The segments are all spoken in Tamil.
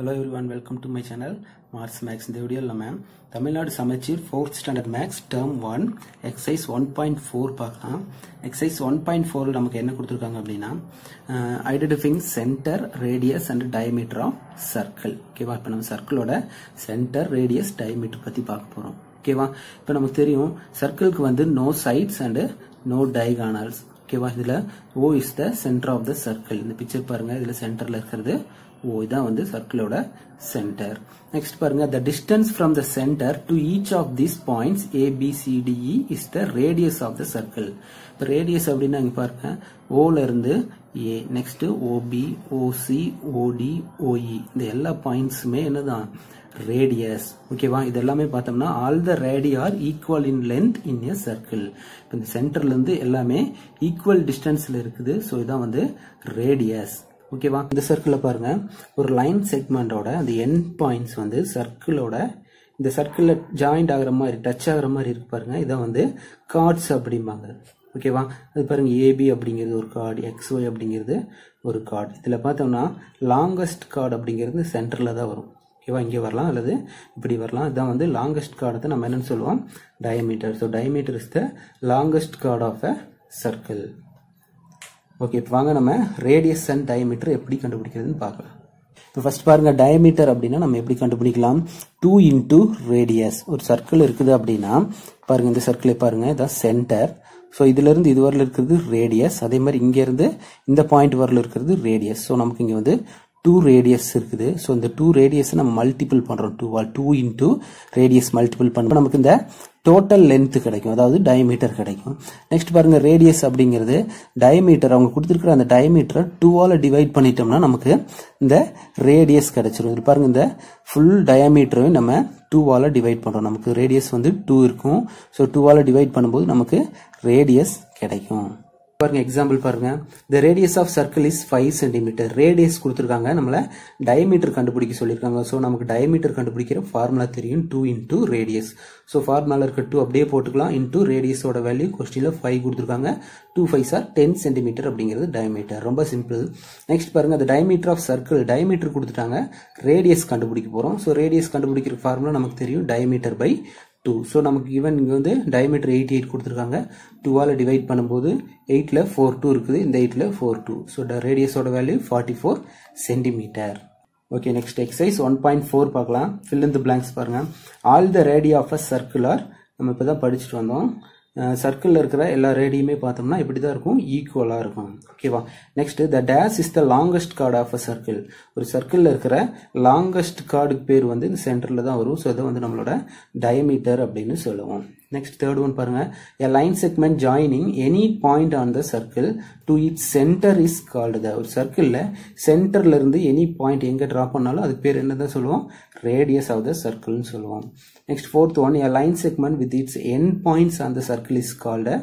Hello everyone, welcome to my channel Marrs Maths. In the video, Tamil Nadu Samachir 4th Standard Maths Term 1 Exercise 1.4. Exercise 1.4 identifying center, radius and diameter of circle. Okay, circle oda center, radius, diameter pati paakaporom. Okay, ipo namakku theriyum circle ku vandu no sides and no diagonals. Okay, O is the center of the circle. In the picture paranga idhila center la irukkuradhu O, the circle center. Next, the distance from the center to each of these points A, B, C, D, E is the radius of the circle. The radius of the O A. Next, O, B, O, C, O, D, O, E. The all points may radius. Okay, all the radii are equal in length in a circle. The center is equal distance. So, the radius. Okay, in the circle one line segment oda the end points vandu circle oda the circle joined agra mari touch agra mari irukku parunga idha vandu chords appdimaanga. Okay va adu parunga AB appingiradhu or chord, XY appingiradhu or chord. Idhila pathona longest chord appingiradhu center la da varum. Okay va inge varalam alladhu ipdi varalam idha vandu longest chord adha nam enna solluvom diameter. So diameter is the longest chord of a circle. Okay, now we will see radius and diameter. First, diameter is 2 into radius. One circle is the circle the center. So, this is the radius. That is the point the radius. So, we will see 2 radius. So, the 2 radius we multiple 2 into radius multiple. Total length கிடைக்கும், அதாவது diameter கிடைக்கும். Next பாருங்க radius அப்படிங்கிறது diameter அவங்க கொடுத்திருக்கிற அந்த diameter 2 ஆல டிவைட் பண்ணிட்டோம்னா நமக்கு இந்த radius கிடைச்சிரும். இது பாருங்க இந்த full diameter நம்ம 2 ஆல டிவைட் பண்றோம். நமக்கு radius வந்து 2 இருக்கும். சோ 2 ஆல டிவைட் பண்ணும்போது நமக்கு radius கிடைக்கும். பாருங்க எக்ஸாம்பிள் பாருங்க. The radius of circle is 5 cm. Radius கொடுத்திருக்காங்க, நம்மள diameter கண்டுபிடிக்க சொல்லிருக்காங்க. சோ நமக்கு diameter கண்டுபிடிக்கிற ஃபார்முலா தெரியும் 2 into radius. சோ ஃபார்முலா இருக்க 2 அப்படியே போட்டுக்கலாம் into radius ஓட வேல்யூ क्वेश्चनல 5 கொடுத்திருக்காங்க. 2 5s are 10 cm அப்படிங்கிறது diameter. ரொம்ப சிம்பிள். நெக்ஸ்ட் பாருங்க the diameter of circle. Diameter கொடுத்துட்டாங்க, radius கண்டுபிடிக்க போறோம். சோ radius கண்டுபிடிக்கிற ஃபார்முலா நமக்கு தெரியும் diameter by 2. So, நமக்கு given இங்க வந்து diameter 88 கொடுத்திருக்காங்க. 2 ஆல divide பண்ணும்போது 8 ல 42 இருக்குது. இந்த 8 ல 42. So, the radius ஓட value 44 cm. Okay, next exercise 1.4 பார்க்கலாம். Fill in the blanks பாருங்க. All the radii of a circle are, நம்ம இப்பதான் படிச்சிட்டு வந்தோம். Circle இருக்கிற எல்லா ரேடியுமே பார்த்தோம்னா இப்படி தான் இருக்கும், ஈக்குவலா இருக்கும். ஓகேவா? Next the dash is the longest chord of a circle. ஒரு சர்க்கிள்ல இருக்கிற longest chord பேர் வந்து இந்த சென்டர்ல தான் வரும். சோ இது வந்து நம்மளோட diameter அப்படினு சொல்லுவோம். Next third one பாருங்க. A line segment joining any point on the circle to its center is called the. ஒரு சர்க்கிள்ல சென்டர்ல இருந்து any point எங்க டிரா பண்ணாலும் அது பேர் என்னதான் சொல்லுவோம், radius of the circle னு சொல்லுவோம். Next fourth one, a line segment with its end points on the circle is called a.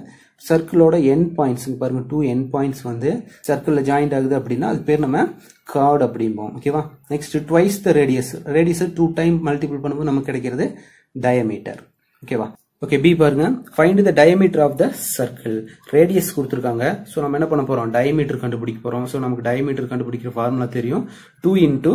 Circle oda end points பாருங்க, 2 end points வந்து circle joined ஆகுது அப்படினா அது பேர் நம்ம chord அப்படிம்போம். ஓகேவா? Next twice the radius. Radius 2 time multiply பண்ணும்போது நமக்கு கிடைக்கிறது diameter. ஓகேவா? Okay, B பாருங்க, find the diameter of the circle. Radius கொடுத்திருக்காங்க. So நம்ம என்ன பண்ண போறோம், diameter கண்டுபிடிக்க போறோம். So நமக்கு diameter கண்டுபிடிக்கிற ஃபார்முலா தெரியும் 2 into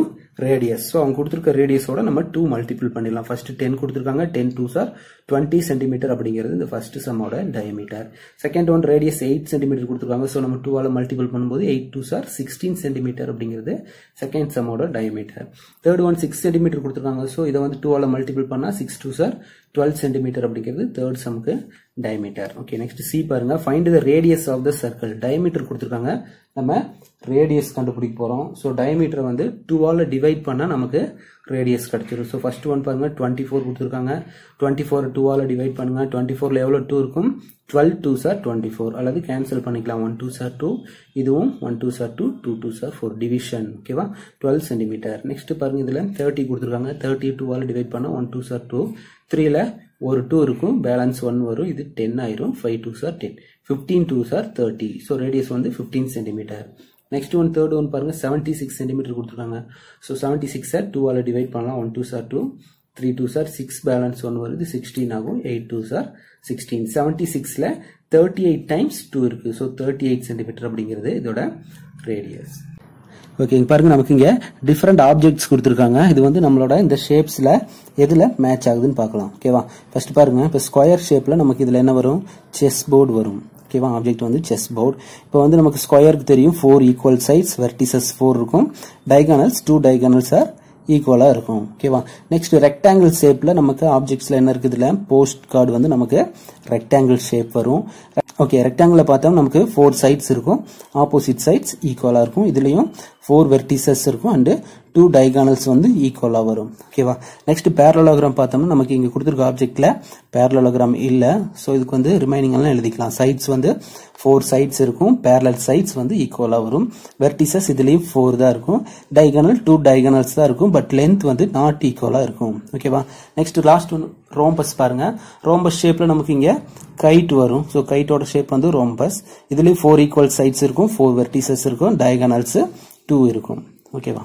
radius. So அவங்க கொடுத்திருக்க radius ஓட நம்ம 2 மல்டிபிள் பண்ணிடலாம். First 10 கொடுத்திருக்காங்க, 10 2s are 20 cm அப்படிங்கிறது இந்த first sum ஓட diameter. Second one radius 8 cm கொடுத்திருக்காங்க. So நம்ம 2 ஆல மல்டிபிள் பண்ணும்போது 8 2s are 16 cm அப்படிங்கிறது second sum ஓட diameter. Third one 6 cm கொடுத்திருக்காங்க. So இத வந்து 2 ஆல மல்டிபிள் பண்ணா 6 2s are 12 cm அப்படிங்கிறது third sum க்கு diameter. Okay, next C பாருங்க, find the radius of the circle. Diameter கொடுத்திருக்காங்க, நம்ம radius கண்டுபிடிக்க போறோம். So diameter வந்து 2 ஆல divide பண்ணா நமக்கு radius கிடைச்சிரும். So first one பாருங்க, 24 கொடுத்திருக்காங்க. 24 2 ஆல divide பண்ணுங்க. 24 ல எவ்வளவு 2 இருக்கும், 12 2s are 24. அல்லது cancel பண்ணிக்கலாம், 1 2s are 2, இதுவும் 1 2s are 2, 2 2s are 4 division. ஓகேவா, 12 cm. நெக்ஸ்ட் பாருங்க, இதுல 30 கொடுத்திருக்காங்க. 30 2 ஆல divide பண்ணா 1 2s are 2, 3 ல ஒரு 2 இருக்கும், balance 1 வரும், இது 10 ஆயிரும். 5 2s are 10, 15 2s are 30. So radius வந்து 15 cm. Next one third one பாருங்க, 76 cm கொடுத்திருக்காங்க. So 76 are 2 ஆல டிவைட் பண்ணலாம், 1 2s are 2, 3 2s are 6, balance 1 வருது, 16 ஆகும், 8 2s are 16. 76 ல 38 times 2 இருக்கு. So 38 cm அப்படிங்கிறது இதோட radius. Okay, இங்க பாருங்க நமக்கு இங்க different objects கொடுத்திருக்காங்க. இது வந்து நம்மளோட இந்த shapesல எதுல மேட்ச் ஆகுதுன்னு பார்க்கலாம். ஓகேவா? ஃபர்ஸ்ட் பாருங்க, இப்ப ஸ்கொயர் ஷேப்ல நமக்கு இதுல என்ன வரும்? செஸ் போர்டு வரும். ஓகேவா? ஆப்ஜெக்ட் வந்து செஸ் போர்டு. இப்போ வந்து நமக்கு ஸ்கொயருக்கு தெரியும் 4 equal sides, vertices 4 இருக்கும். diagonals 2 diagonals are equal இருக்கும். ஓகேவா? நெக்ஸ்ட் ரெக்டாங்கிள் ஷேப்ல நமக்கு ஆப்ஜெக்ட்ஸ்ல என்ன இருக்குதுல? போஸ்ட் கார்டு வந்து நமக்கு ரெக்டாங்கிள் ஷேப் வரும். ஓகே, ரெக்டாங்கிள்ல பார்த்தா நமக்கு 4 sides இருக்கும். ஆப்போசிட் sides ஈக்குவலா இருக்கும். இதுலயும் 4 vertices இருக்கும் and 2 diagonals வந்து ஈக்குவலா வரும். ஓகேவா? நெக்ஸ்ட் parallelogram பார்த்தோம்னா நமக்கு இங்க கொடுத்திருக்க ஆப்ஜெக்ட்ல parallelogram இல்ல. சோ இதுக்கு வந்து ரிமைனிங் எல்லாம் எழுதிக்கலாம். sides வந்து 4 sides இருக்கும். parallel sides வந்து ஈக்குவலா வரும். vertices இதுலயும் 4 தான் இருக்கும். diagonal 2 diagonals தான் இருக்கும். but length வந்து not equalா இருக்கும். ஓகேவா? நெக்ஸ்ட் லாஸ்ட் ஒன் ரோம்பஸ் பாருங்க. ரோம்பஸ் ஷேப்ல நமக்கு இங்க kite வரும். சோ kiteோட ஷேப் வந்து ரோம்பஸ். இதுலயும் 4 equal sides இருக்கும். 4 vertices இருக்கும். diagonals 2 இருக்கும். ஓகேவா?